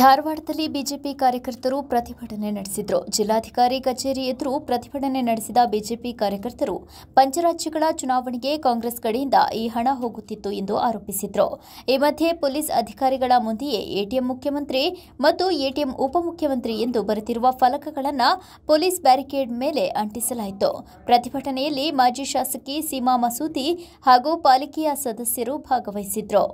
ಧಾರವಾಡದಲ್ಲಿ ಬಿಜೆಪಿ ಕಾರ್ಯಕರ್ತರು ಪ್ರತಿಭಟನೆ ನಡೆಸಿದರು। ಜಿಲ್ಲಾಧಿಕಾರಿ ಕಚೇರಿ ಎದುರು ಪ್ರತಿಭಟನೆ ನಡೆಸಿದ ಬಿಜೆಪಿ ಕಾರ್ಯಕರ್ತರು ಪಂಚರಾಜ್ಯಗಳ ಚುನಾವಣೆಗೆ ಕಾಂಗ್ರೆಸ್ ಕಡೆಯಿಂದ ಈ ಹಣ ಹೋಗುತ್ತಿತ್ತು ಎಂದು ಆರೋಪಿಸಿದರು। ಈ ಮಧ್ಯೆ ಪೊಲೀಸ್ ಅಧಿಕಾರಿಗಳ ಮುಂದೆಯೇ ಎಟಿಎಂ ಮುಖ್ಯಮಂತ್ರಿ ಮತ್ತು ಎಟಿಎಂ ಉಪಮುಖ್ಯಮಂತ್ರಿ ಎಂದು ಬರೆದಿರುವ ಫಲಕಗಳನ್ನು ಪೊಲೀಸ್ ಬ್ಯಾರಿಕೇಡ್ ಮೇಲೆ ಅಂಟಿಸಲಾಯಿತು। ಪ್ರತಿಭಟನೆಯಲ್ಲಿ ಮಾಜಿ ಶಾಸಕಿ ಸೀಮಾ ಮಸೂದಿ ಹಾಗೂ ಪಾಲಿಕೆಯ ಸದಸ್ಯರು ಭಾಗವಹಿಸಿದರು।